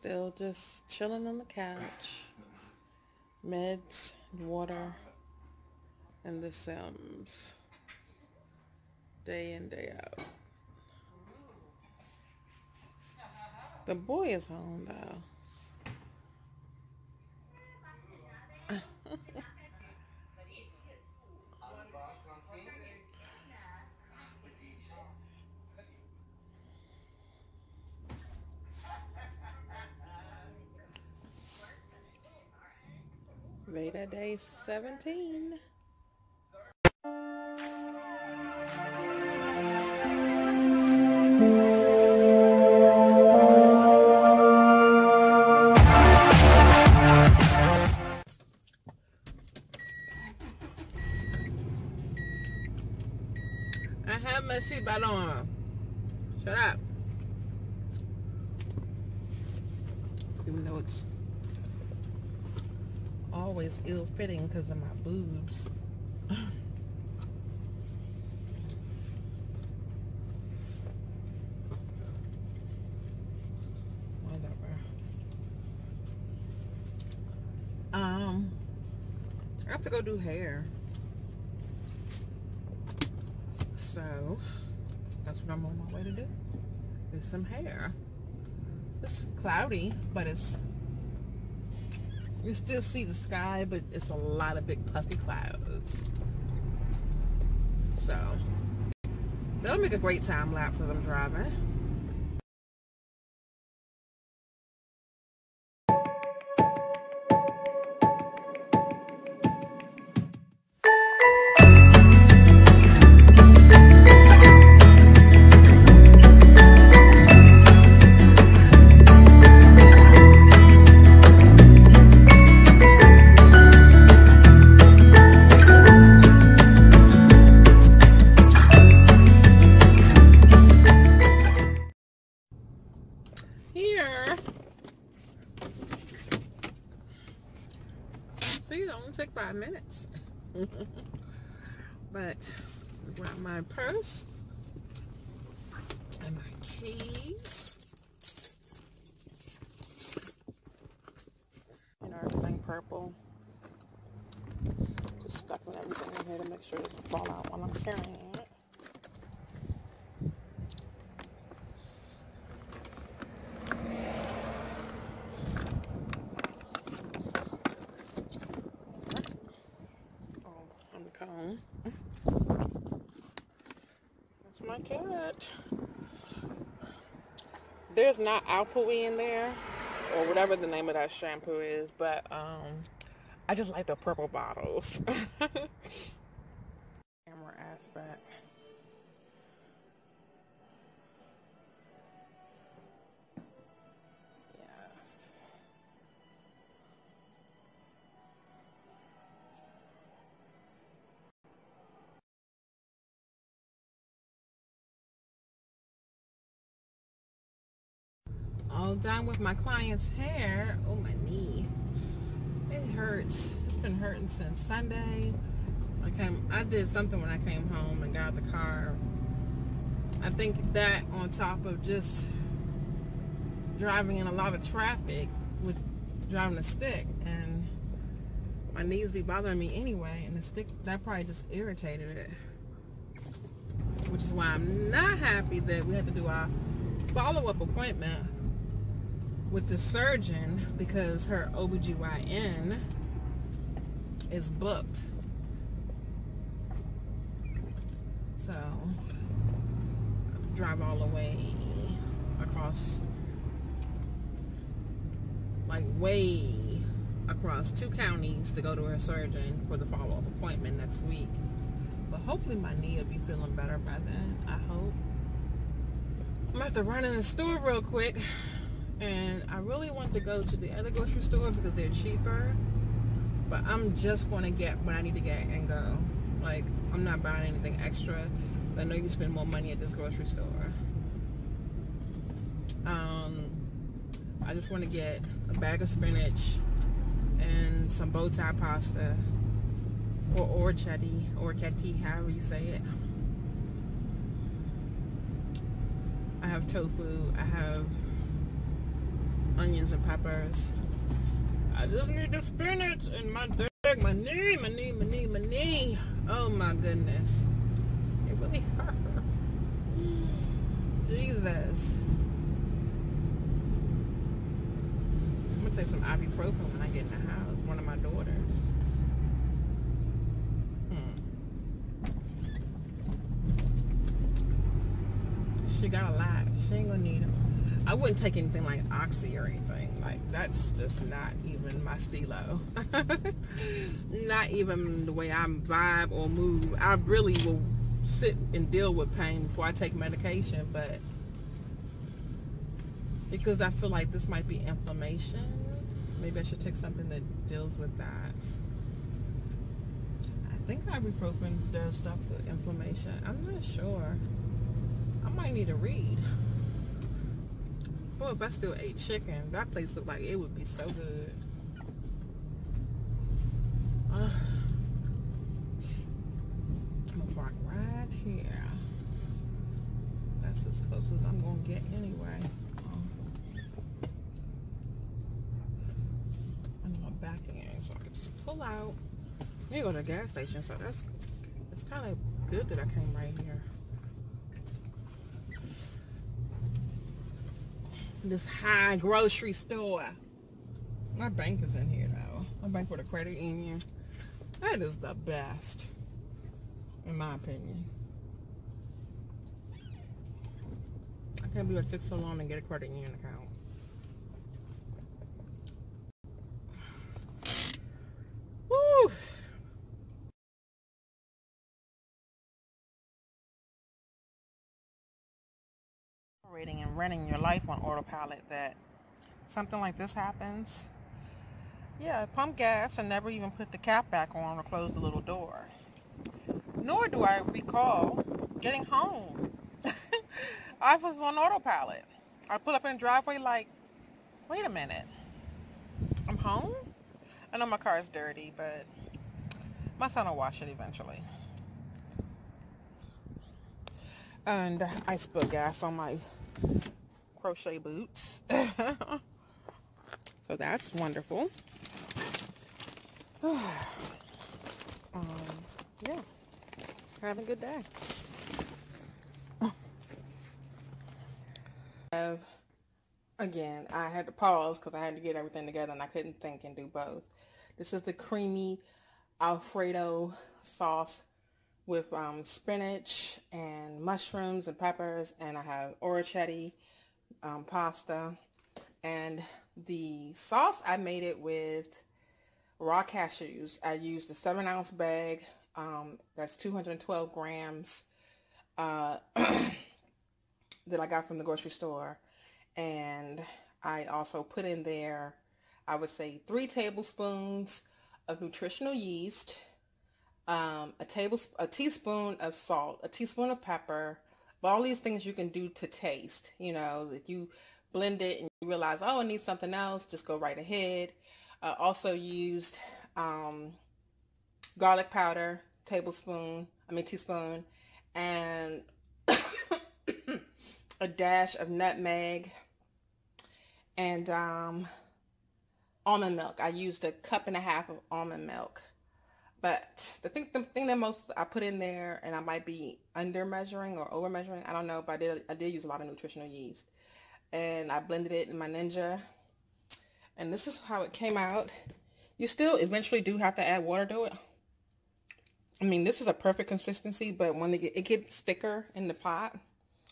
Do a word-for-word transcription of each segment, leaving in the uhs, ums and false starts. Still just chilling on the couch. Meds, water, and The Sims. Day in, day out. The boy is home, though. VEDA day seventeen. I have my seatbelt on. Shut up. Even though it's always ill-fitting because of my boobs. Whatever. Um, I have to go do hair. So that's what I'm on my way to do. Is some hair. It's cloudy, but it's you still see the sky, but it's a lot of big puffy clouds. So that'll make a great time lapse as I'm driving. See, it only took five minutes. But I brought my purse and my keys and everything purple. Just stuffing everything in here to make sure it doesn't fall out while I'm carrying it. That's my carrot. There's not Alpui in there, or whatever the name of that shampoo is, but um, I just like the purple bottles. Camera aspect. All done with my client's hair. Oh, my knee. It hurts. It's been hurting since Sunday. I came, I did something when I came home and got out the car. I think that on top of just driving in a lot of traffic with driving a stick, and my knees be bothering me anyway, and the stick, that probably just irritated it. Which is why I'm not happy that we have to do our follow-up appointment with the surgeon, because her O B G Y N is booked. So I'll drive all the way across, like way across two counties to go to her surgeon for the follow-up appointment next week. But hopefully my knee will be feeling better by then, I hope. I'm gonna have to run in the store real quick. And I really want to go to the other grocery store because they're cheaper. But I'm just going to get what I need to get and go. Like, I'm not buying anything extra. I know you spend more money at this grocery store. Um, I just want to get a bag of spinach and some bow tie pasta. Or orchetti, or orchetti, however you say it. I have tofu. I have onions and peppers. I just need the spinach and my dick, my knee, my knee, my knee, my knee. Oh my goodness. It really hurt. Jesus. I'm gonna take some ibuprofen when I get in the house. One of my daughters. Hmm. She got a lot. She ain't gonna need them. I wouldn't take anything like Oxy or anything. Like, that's just not even my stilo. Not even the way I vibe or move. I really will sit and deal with pain before I take medication, but because I feel like this might be inflammation, maybe I should take something that deals with that. I think ibuprofen does stuff with inflammation. I'm not sure. I might need to read. Well, if I still ate chicken, that place looked like it would be so good. Uh, I'm gonna park right here. That's as close as I'm gonna get anyway. I need my back in so I can just pull out. I need to go to the gas station, so that's it's kind of good that I came right here. This high grocery store. My bank is in here though. My bank with a credit union. That is the best, in my opinion. I can't believe I took so long to get a credit union account. Woo! And running your life on autopilot, that something like this happens. Yeah, pump gas and never even put the cap back on or close the little door. Nor do I recall getting home. I was on autopilot. I pull up in the driveway like, wait a minute, I'm home? I know my car is dirty, but my son will wash it eventually. And I spilled gas on my crochet boots. So that's wonderful. um, yeah, having a good day. Have, again, I had to pause because I had to get everything together and I couldn't think and do both. This is the creamy Alfredo sauce with um, spinach and mushrooms and peppers, and I have orecchiette um, pasta. And the sauce, I made it with raw cashews. I used a seven ounce bag, um, that's two hundred twelve grams uh, that I got from the grocery store. And I also put in there, I would say three tablespoons of nutritional yeast, Um, a table, a teaspoon of salt, a teaspoon of pepper, but all these things you can do to taste. You know, if you blend it and you realize, oh, I need something else, just go right ahead. Uh, also used um, garlic powder, tablespoon, I mean teaspoon, and a dash of nutmeg and um, almond milk. I used a cup and a half of almond milk. But the thing, the thing that most I put in there, and I might be under measuring or over measuring, I don't know, but I did, I did use a lot of nutritional yeast. And I blended it in my Ninja. And this is how it came out. You still eventually do have to add water to it. I mean, this is a perfect consistency, but when it, it gets thicker in the pot.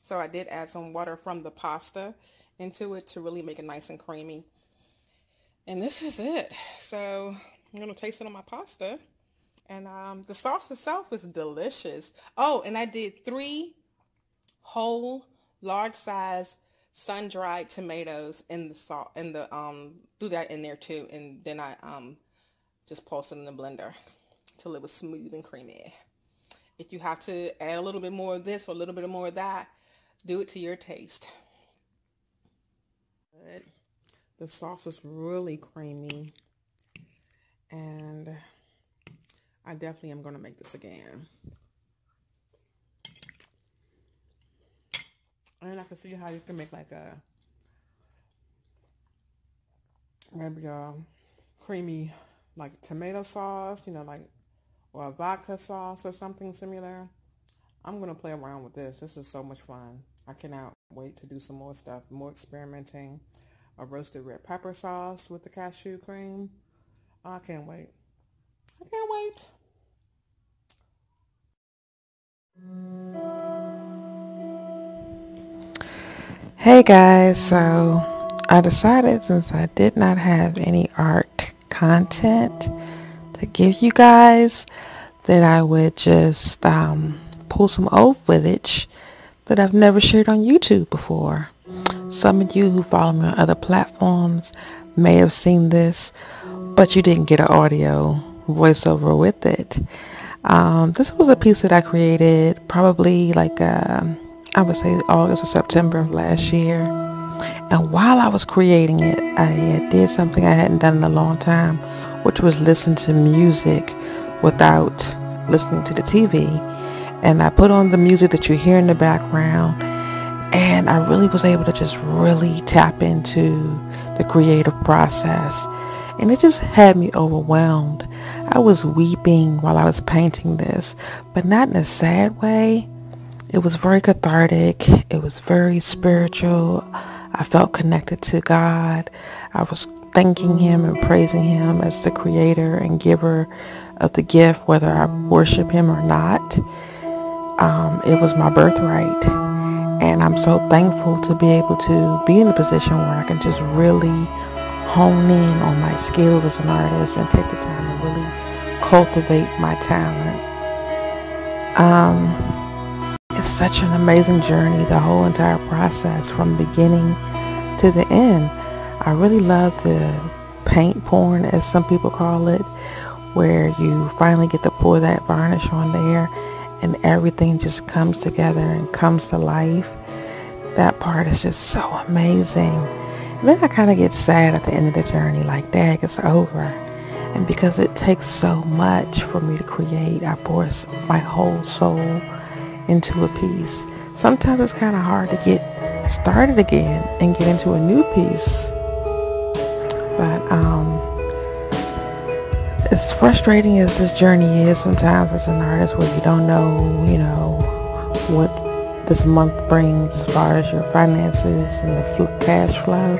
So I did add some water from the pasta into it to really make it nice and creamy. And this is it. So I'm going to taste it on my pasta. And um, the sauce itself is delicious. Oh, and I did three whole large size sun-dried tomatoes in the salt, in the um, threw that in there too, and then I um just pulsed it in the blender till it was smooth and creamy. If you have to add a little bit more of this or a little bit more of that, do it to your taste. Good. The sauce is really creamy, and I definitely am going to make this again. And I can see how you can make like a maybe a creamy, like tomato sauce, you know, like, or a vodka sauce or something similar. I'm going to play around with this. This is so much fun. I cannot wait to do some more stuff, more experimenting. A roasted red pepper sauce with the cashew cream. I can't wait. I can't wait. Hey guys, so I decided, since I did not have any art content to give you guys, that I would just um, pull some old footage that I've never shared on YouTube before. Some of you who follow me on other platforms may have seen this, but you didn't get an audio voiceover with it. Um, this was a piece that I created probably like uh, I would say August or September of last year. And while I was creating it, I did something I hadn't done in a long time, which was listen to music without listening to the T V. And I put on the music that you hear in the background, and I really was able to just really tap into the creative process. And it just had me overwhelmed. I was weeping while I was painting this, but not in a sad way. It was very cathartic. It was very spiritual. I felt connected to God. I was thanking Him and praising Him as the creator and giver of the gift, whether I worship Him or not. Um, it was my birthright. And I'm so thankful to be able to be in a position where I can just really hone in on my skills as an artist and take the time to really cultivate my talent. Um, it's such an amazing journey, the whole entire process from beginning to the end. I really love the paint pouring, as some people call it, where you finally get to pour that varnish on there and everything just comes together and comes to life. That part is just so amazing. Then I kind of get sad at the end of the journey, like, dang, it's over. And because it takes so much for me to create, I pour my whole soul into a piece. Sometimes it's kind of hard to get started again and get into a new piece. But um, as frustrating as this journey is, sometimes as an artist, where you don't know, you know, what this month brings as far as your finances and the fl- cash flow,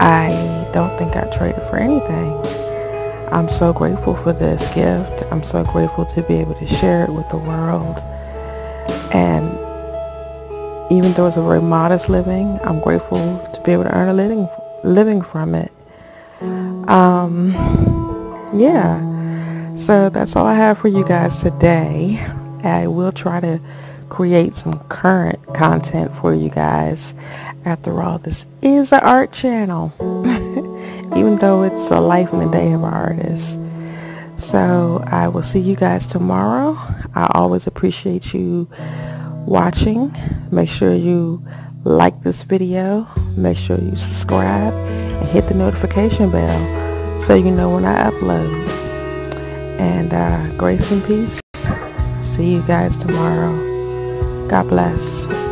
I don't think I traded for anything. I'm so grateful for this gift. I'm so grateful to be able to share it with the world. And even though it's a very modest living, I'm grateful to be able to earn a living living from it. Um, yeah. So that's all I have for you guys today. I will try to create some current content for you guys. After all, this is an art channel, even though it's a life in the day of an artist. So I will see you guys tomorrow. I always appreciate you watching. Make sure you like this video, make sure you subscribe and hit the notification bell so you know when I upload. And uh, grace and peace. See you guys tomorrow. God bless.